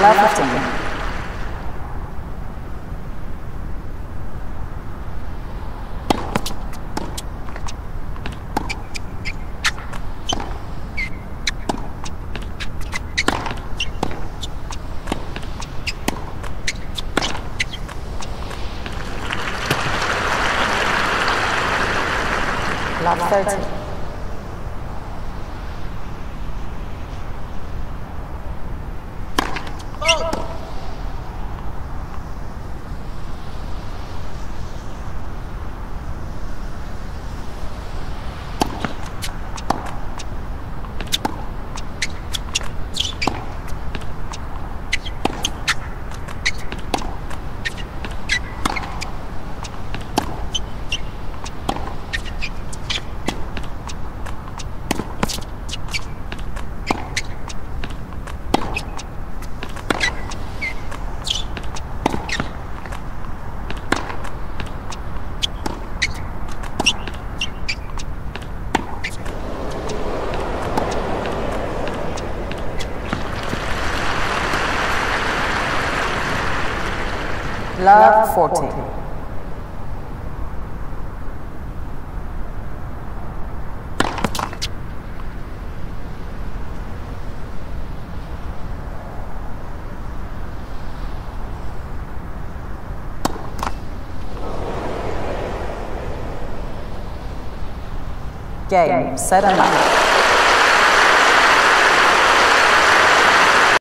Love 15. Love 14. Game, set and match.